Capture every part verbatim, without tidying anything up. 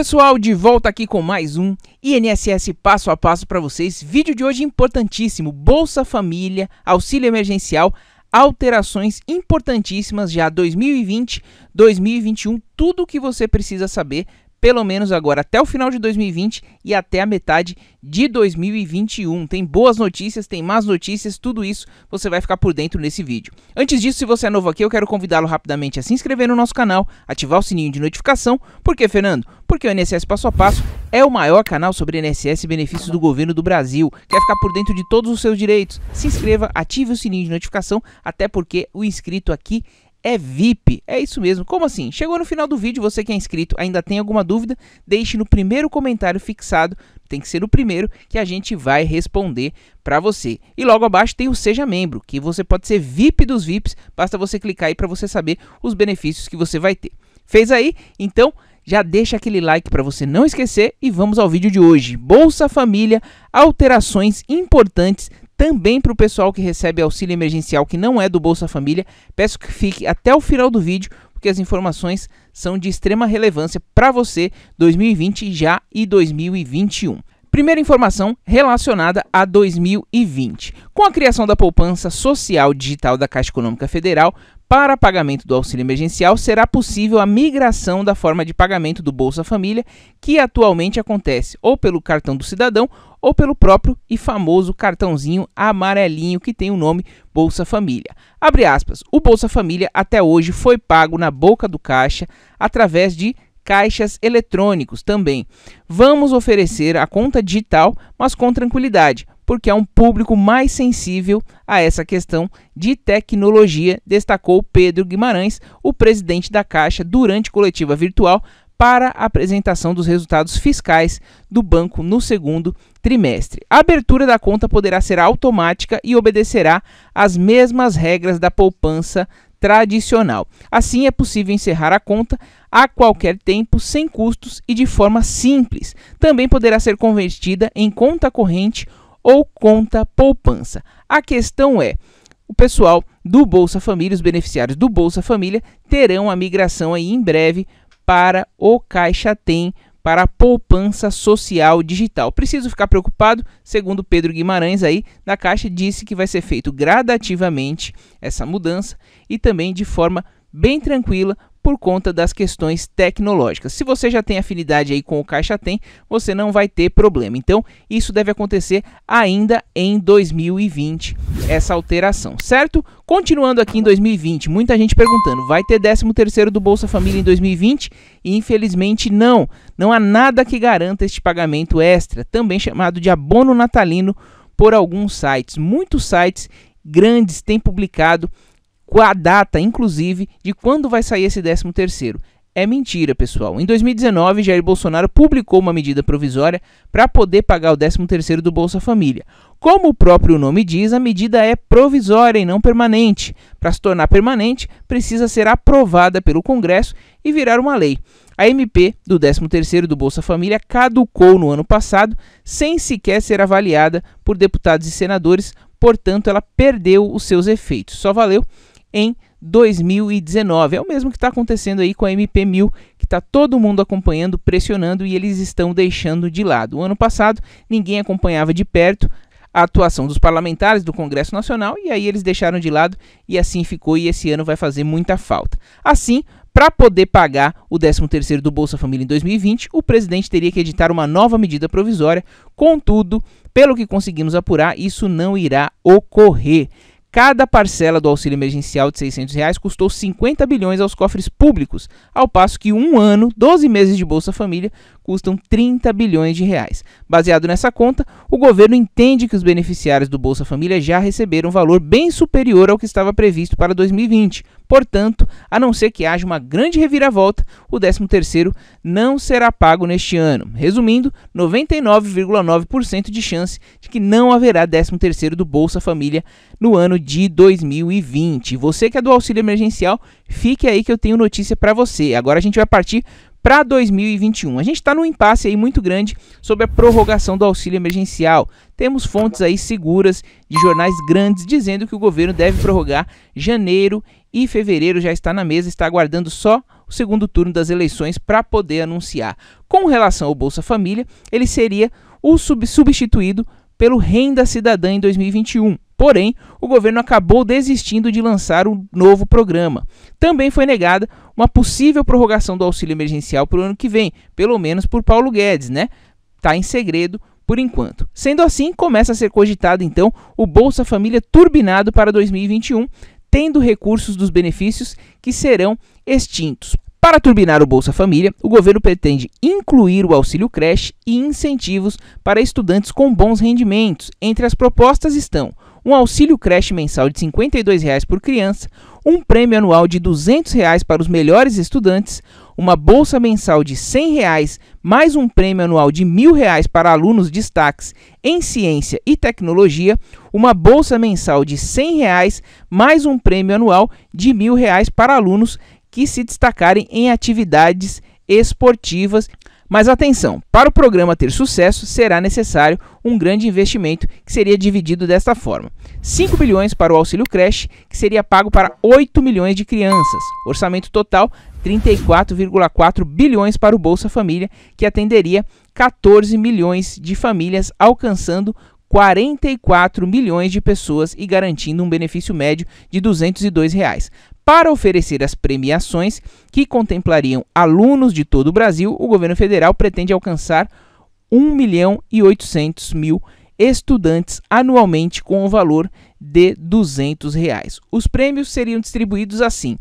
pessoal, de volta aqui com mais um I N S S Passo a Passo para vocês. Vídeo de hoje importantíssimo, Bolsa Família, Auxílio Emergencial, alterações importantíssimas já dois mil e vinte, dois mil e vinte e um, tudo o que você precisa saber, pelo menos agora até o final de dois mil e vinte e até a metade de dois mil e vinte e um. Tem boas notícias, tem más notícias, tudo isso você vai ficar por dentro nesse vídeo. Antes disso, se você é novo aqui, eu quero convidá-lo rapidamente a se inscrever no nosso canal, ativar o sininho de notificação. Por que, Fernando? Porque o I N S S Passo a Passo é o maior canal sobre I N S S e benefícios do governo do Brasil. Quer ficar por dentro de todos os seus direitos? Se inscreva, ative o sininho de notificação, até porque o inscrito aqui é V I P, é isso mesmo. Como assim? Chegou no final do vídeo, você que é inscrito ainda tem alguma dúvida? Deixe no primeiro comentário fixado, tem que ser o primeiro, que a gente vai responder para você. E logo abaixo tem o Seja Membro, que você pode ser V I P dos V I Ps, basta você clicar aí para você saber os benefícios que você vai ter. Fez aí? Então já deixa aquele like para você não esquecer e vamos ao vídeo de hoje. Bolsa Família, alterações importantes também para o pessoal que recebe auxílio emergencial, que não é do Bolsa Família. Peço que fique até o final do vídeo, porque as informações são de extrema relevância para você, dois mil e vinte já e dois mil e vinte e um. Primeira informação relacionada a dois mil e vinte. Com a criação da Poupança Social Digital da Caixa Econômica Federal, para pagamento do auxílio emergencial, será possível a migração da forma de pagamento do Bolsa Família, que atualmente acontece ou pelo cartão do cidadão ou pelo próprio e famoso cartãozinho amarelinho que tem o nome Bolsa Família. Abre aspas, o Bolsa Família até hoje foi pago na boca do caixa através de caixas eletrônicos também. Vamos oferecer a conta digital, mas com tranquilidade, porque é um público mais sensível a essa questão de tecnologia, destacou Pedro Guimarães, o presidente da Caixa, durante coletiva virtual para a apresentação dos resultados fiscais do banco no segundo trimestre. A abertura da conta poderá ser automática e obedecerá às mesmas regras da poupança tradicional. Assim, é possível encerrar a conta a qualquer tempo, sem custos e de forma simples. Também poderá ser convertida em conta corrente ou conta poupança. A questão é, o pessoal do Bolsa Família, os beneficiários do Bolsa Família, terão a migração aí em breve para o Caixa Tem, para a poupança social digital. Preciso ficar preocupado, segundo Pedro Guimarães aí, da Caixa, disse que vai ser feito gradativamente essa mudança e também de forma bem tranquila por conta das questões tecnológicas. Se você já tem afinidade aí com o Caixa Tem, você não vai ter problema. Então, isso deve acontecer ainda em dois mil e vinte, essa alteração, certo? Continuando aqui em dois mil e vinte, muita gente perguntando, vai ter décimo terceiro do Bolsa Família em dois mil e vinte? E, infelizmente, não. Não há nada que garanta este pagamento extra, também chamado de abono natalino por alguns sites. Muitos sites grandes têm publicado com a data, inclusive, de quando vai sair esse décimo terceiro. É mentira, pessoal. Em dois mil e dezenove, Jair Bolsonaro publicou uma medida provisória para poder pagar o décimo terceiro do Bolsa Família. Como o próprio nome diz, a medida é provisória e não permanente. Para se tornar permanente, precisa ser aprovada pelo Congresso e virar uma lei. A M P do décimo terceiro do Bolsa Família caducou no ano passado, sem sequer ser avaliada por deputados e senadores, portanto, ela perdeu os seus efeitos. Só valeu em dois mil e dezenove. É o mesmo que está acontecendo aí com a M P mil, que está todo mundo acompanhando, pressionando, e eles estão deixando de lado. O ano passado, ninguém acompanhava de perto a atuação dos parlamentares do Congresso Nacional, e aí eles deixaram de lado, e assim ficou, e esse ano vai fazer muita falta. Assim, para poder pagar o décimo terceiro do Bolsa Família em dois mil e vinte, o presidente teria que editar uma nova medida provisória. Contudo, pelo que conseguimos apurar, isso não irá ocorrer. Cada parcela do auxílio emergencial de seiscentos reais custou cinquenta bilhões aos cofres públicos, ao passo que um ano, doze meses de Bolsa Família, custam trinta bilhões de reais. Baseado nessa conta, o governo entende que os beneficiários do Bolsa Família já receberam um valor bem superior ao que estava previsto para dois mil e vinte. Portanto, a não ser que haja uma grande reviravolta, o décimo terceiro não será pago neste ano. Resumindo, noventa e nove vírgula nove por cento de chance de que não haverá décimo terceiro do Bolsa Família no ano de dois mil e vinte. Você que é do auxílio emergencial, fique aí que eu tenho notícia para você. Agora a gente vai partir para dois mil e vinte e um. A gente está num impasse aí muito grande sobre a prorrogação do auxílio emergencial. Temos fontes aí seguras de jornais grandes dizendo que o governo deve prorrogar janeiro e fevereiro, já está na mesa, está aguardando só o segundo turno das eleições para poder anunciar. Com relação ao Bolsa Família, ele seria o sub substituído pelo Renda Cidadã em dois mil e vinte e um. Porém, o governo acabou desistindo de lançar um novo programa. Também foi negada uma possível prorrogação do auxílio emergencial para o ano que vem, pelo menos por Paulo Guedes, né? Tá em segredo por enquanto. Sendo assim, começa a ser cogitado então o Bolsa Família turbinado para dois mil e vinte e um, tendo recursos dos benefícios que serão extintos. Para turbinar o Bolsa Família, o governo pretende incluir o auxílio creche e incentivos para estudantes com bons rendimentos. Entre as propostas estão um auxílio creche mensal de cinquenta e dois reais por criança, um prêmio anual de duzentos reais para os melhores estudantes, uma bolsa mensal de cem reais, mais um prêmio anual de mil reais para alunos destaques em ciência e tecnologia, uma bolsa mensal de cem reais, mais um prêmio anual de mil reais para alunos que se destacarem em atividades esportivas. Mas atenção, para o programa ter sucesso, será necessário um grande investimento que seria dividido desta forma. cinco bilhões para o auxílio creche, que seria pago para oito milhões de crianças. Orçamento total, trinta e quatro vírgula quatro bilhões para o Bolsa Família, que atenderia quatorze milhões de famílias, alcançando quarenta e quatro milhões de pessoas e garantindo um benefício médio de duzentos e dois reais. Para oferecer as premiações que contemplariam alunos de todo o Brasil, o governo federal pretende alcançar um milhão e oitocentos mil estudantes anualmente com o valor de duzentos reais. Os prêmios seriam distribuídos assim.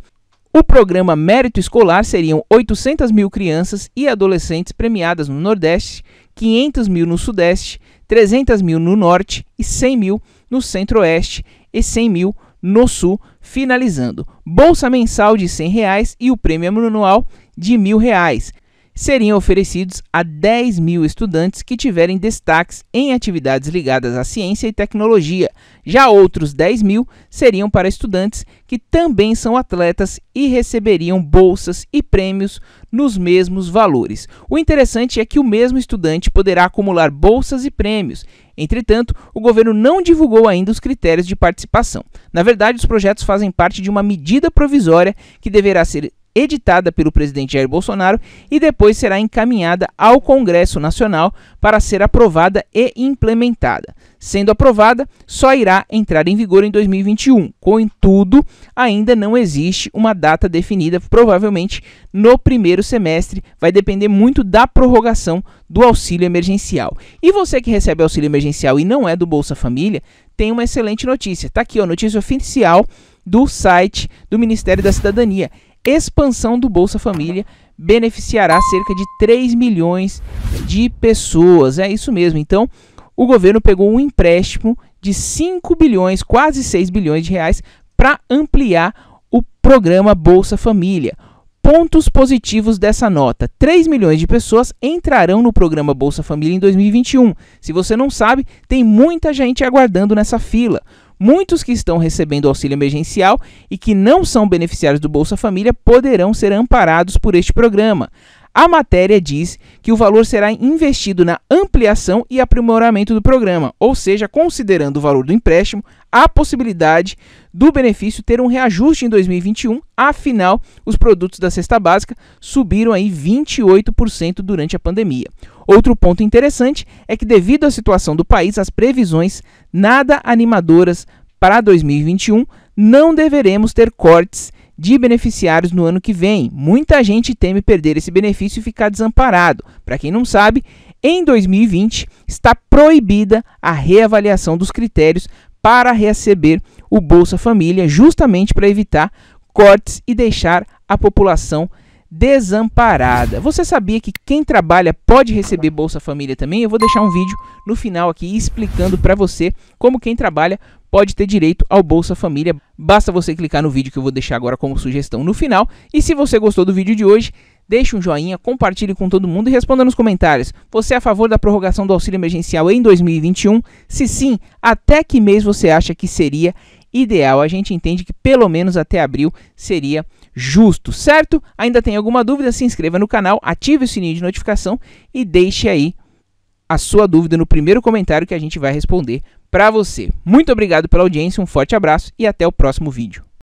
O programa Mérito Escolar seriam oitocentas mil crianças e adolescentes premiadas no Nordeste, quinhentas mil no Sudeste, trezentas mil no Norte e cem mil no Centro-Oeste e cem mil no Sul, finalizando. Bolsa mensal de cem reais e o prêmio anual de mil reais seriam oferecidos a dez mil estudantes que tiverem destaques em atividades ligadas à ciência e tecnologia. Já outros dez mil seriam para estudantes que também são atletas e receberiam bolsas e prêmios nos mesmos valores. O interessante é que o mesmo estudante poderá acumular bolsas e prêmios. Entretanto, o governo não divulgou ainda os critérios de participação. Na verdade, os projetos fazem parte de uma medida provisória que deverá ser editada pelo presidente Jair Bolsonaro e depois será encaminhada ao Congresso Nacional para ser aprovada e implementada. Sendo aprovada, só irá entrar em vigor em dois mil e vinte e um. Contudo, ainda não existe uma data definida, provavelmente no primeiro semestre, vai depender muito da prorrogação do auxílio emergencial. E você que recebe auxílio emergencial e não é do Bolsa Família, tem uma excelente notícia. Está aqui a notícia oficial do site do Ministério da Cidadania. Expansão do Bolsa Família beneficiará cerca de três milhões de pessoas. É isso mesmo. Então, o governo pegou um empréstimo de cinco bilhões, quase seis bilhões de reais, para ampliar o programa Bolsa Família. Pontos positivos dessa nota: três milhões de pessoas entrarão no programa Bolsa Família em dois mil e vinte e um. Se você não sabe, tem muita gente aguardando nessa fila. Muitos que estão recebendo auxílio emergencial e que não são beneficiários do Bolsa Família poderão ser amparados por este programa. A matéria diz que o valor será investido na ampliação e aprimoramento do programa, ou seja, considerando o valor do empréstimo, há possibilidade do benefício ter um reajuste em dois mil e vinte e um, afinal, os produtos da cesta básica subiram aí vinte e oito por cento durante a pandemia. Outro ponto interessante é que, devido à situação do país, as previsões nada animadoras para dois mil e vinte e um, não deveremos ter cortes de beneficiários no ano que vem. Muita gente teme perder esse benefício e ficar desamparado. Para quem não sabe, em dois mil e vinte está proibida a reavaliação dos critérios para receber o Bolsa Família, justamente para evitar cortes e deixar a população desamparada. Você sabia que quem trabalha pode receber Bolsa Família também? Eu vou deixar um vídeo no final aqui explicando para você como quem trabalha pode ter direito ao Bolsa Família. Basta você clicar no vídeo que eu vou deixar agora como sugestão no final. E se você gostou do vídeo de hoje, deixe um joinha, compartilhe com todo mundo e responda nos comentários. Você é a favor da prorrogação do auxílio emergencial em dois mil e vinte e um? Se sim, até que mês você acha que seria ideal? A gente entende que pelo menos até abril seria justo, certo? Ainda tem alguma dúvida? Se inscreva no canal, ative o sininho de notificação e deixe aí a sua dúvida no primeiro comentário que a gente vai responder para você. Muito obrigado pela audiência, um forte abraço e até o próximo vídeo.